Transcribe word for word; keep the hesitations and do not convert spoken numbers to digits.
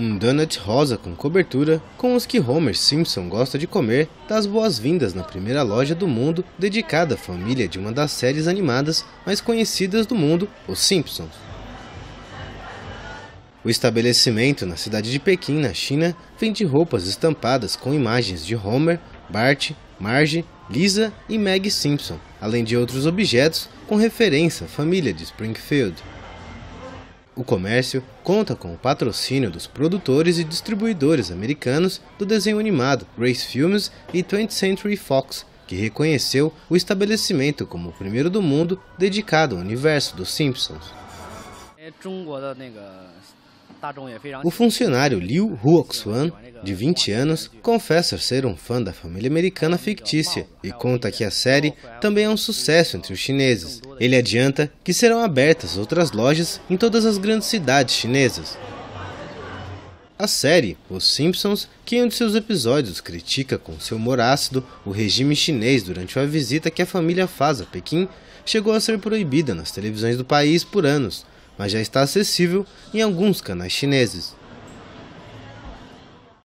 um donut rosa com cobertura, com os que Homer Simpson gosta de comer, dá as boas-vindas na primeira loja do mundo dedicada à família de uma das séries animadas mais conhecidas do mundo, Os Simpsons. O estabelecimento na cidade de Pequim, na China, vende roupas estampadas com imagens de Homer, Bart, Marge, Lisa e Maggie Simpson, além de outros objetos com referência à família de Springfield. O comércio conta com o patrocínio dos produtores e distribuidores americanos do desenho animado Race Films e twentieth Century Fox, que reconheceu o estabelecimento como o primeiro do mundo dedicado ao universo dos Simpsons. O funcionário Liu Huoxuan, de vinte anos, confessa ser um fã da família americana fictícia e conta que a série também é um sucesso entre os chineses. Ele adianta que serão abertas outras lojas em todas as grandes cidades chinesas. A série Os Simpsons, que em um de seus episódios critica com seu humor ácido o regime chinês durante uma visita que a família faz a Pequim, chegou a ser proibida nas televisões do país por anos, mas já está acessível em alguns canais chineses.